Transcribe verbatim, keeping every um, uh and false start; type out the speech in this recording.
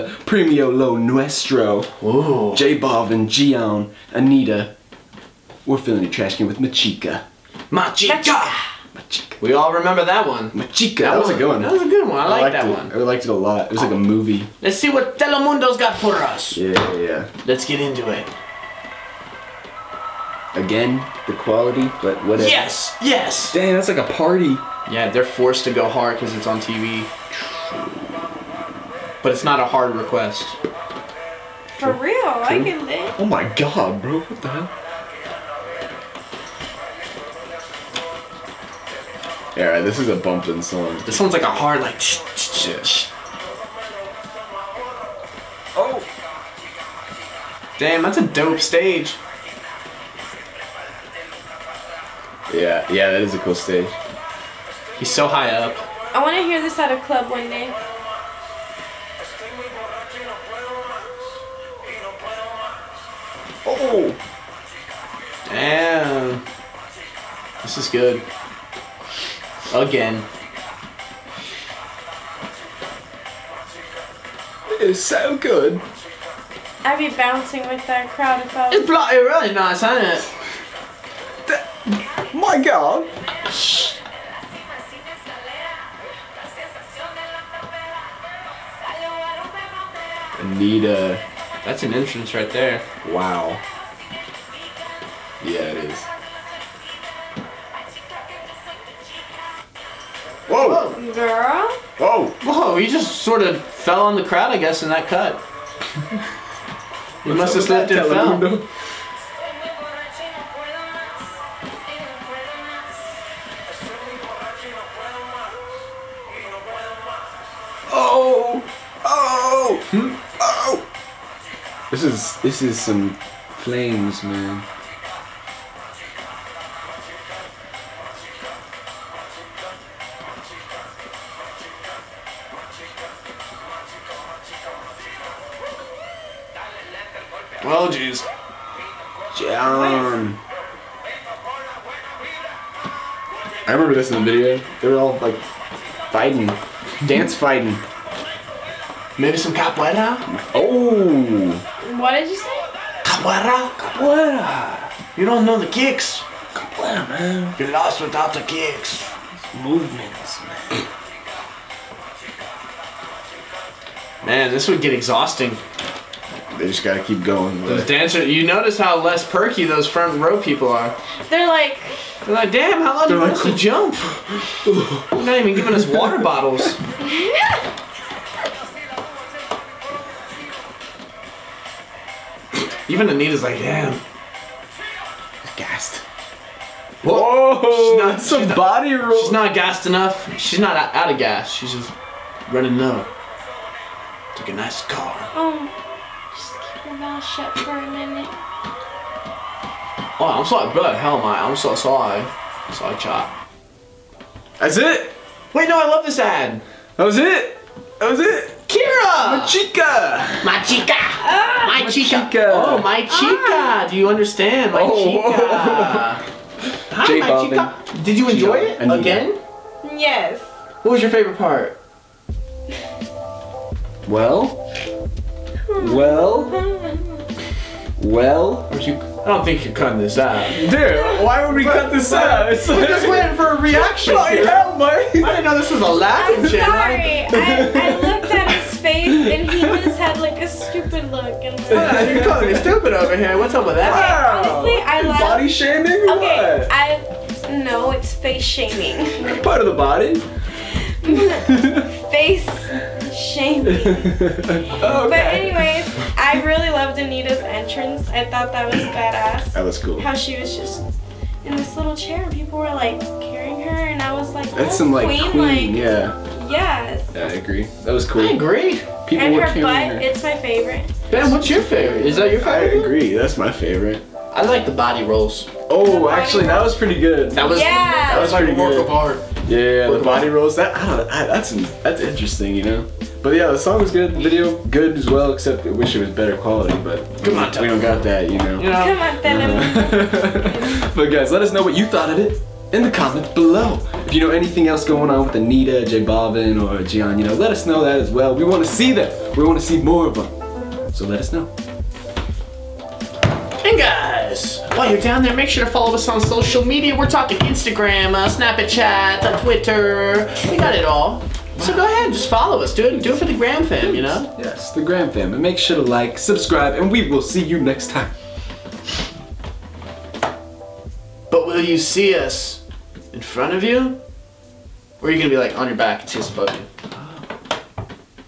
the Premio Lo Nuestro. Whoa. J Balvin, Gion, Anitta. We're filling the trash can with Machika. Machika! Machika. We all remember that one. Machika. That, that was a good one. That was a good one. I, I like that it. one. I liked it a lot. It was like a movie. Let's see what Telemundo's got for us. Yeah, yeah. Let's get into it. Again, the quality, but whatever. Yes, yes. Dang, that's like a party. Yeah, they're forced to go hard because it's on T V. But it's not a hard request. For real, True. I can think. Oh my god, bro, what the hell? Yeah, right, this is a bumping song. This sounds like a hard, like. Yeah. Oh. Damn, that's a dope stage. Yeah, yeah, that is a cool stage. He's so high up. I want to hear this at a club one day. Oh. Damn. This is good. Again. It's so good. I'd be bouncing with that crowd if I was... It's bloody really nice, ain't it? My god. Anitta. That's an entrance right there. Wow. Yeah, it is. Whoa! Whoa. Girl? Whoa! Whoa, he just sort of fell on the crowd, I guess, in that cut. He must have slipped and fell. Oh! Oh! Hmm? Oh! This is, this is some flames, man. Well, geez. John. I remember this in the video. They were all like fighting. Dance fighting. Maybe some capoeira? Oh! What did you say? Capoeira? Capoeira! You don't know the kicks! Capoeira, man. You're lost without the kicks. It's movements, man. Man, this would get exhausting. They just gotta keep going. Those dancers, you notice how less perky those front row people are. They're like... They're like, damn, how long do you want us to jump? They're not even giving us water bottles. Even Anita's like, damn. Gassed. Whoa! She's not, some she's body not, roll. She's not gassed enough. She's not out of gas. She's just running low. Took a nice car. Oh. Just keep your mouth shut for a minute. Oh, I'm sorry, bro. Hell, mate. I'm so sorry. Sorry, chop. That's it? Wait, no, I love this ad. That was it? That was it? Kira! Machika! Machika! Ah, Machika! Machika! Oh, Machika! Ah. Do you understand? Machika! Oh. Hi, J Machika! Did you enjoy it again? Yes. What was your favorite part? Well? Well, well, you, I don't think you're cutting this out, dude. Why would we but, cut this out? It's like, we're just waiting for a reaction. Bloody hell, mate! I didn't know this was a laughing channel. I'm sorry. I, I looked at his face and he just had like a stupid look. And like, you're calling me stupid over here. What's up with that? Wow. Honestly, I love body shaming. Or okay, what? I no, it's face shaming. Part of the body. Face shaming. Okay. But anyways, I really loved Anita's entrance. I thought that was badass. That was cool. How she was just in this little chair and people were like carrying her and I was like, oh, that's some like queen, queen like, yeah. Yes. Yeah, I agree. That was cool. I agree. People and were her butt, her. It's my favorite. Ben, what's your favorite? Is that your favorite? I agree. That's my favorite. I like the body rolls. Oh, body actually, rolls. That was pretty good. That was, yeah. That was pretty good. Yeah, the body rolls. That I don't. I, that's that's interesting, you know. But yeah, the song was good. The video good as well, except I wish it was better quality. But come on, we don't got that, you know. You know. Come on, Telemundo. But guys, let us know what you thought of it. in the comments below. If you know anything else going on with Anitta, J Balvin, or Gian, you know, let us know that as well. We want to see them. We want to see more of them. So let us know. And guys, while you're down there, make sure to follow us on social media. We're talking Instagram, uh, Snapchat, uh, Twitter. We got it all. So go ahead and just follow us. Do it, do it for the Gram fam, you know? Yes, the Gram fam. And make sure to like, subscribe, and we will see you next time. But will you see us in front of you? Or are you going to be like on your back and see us above you?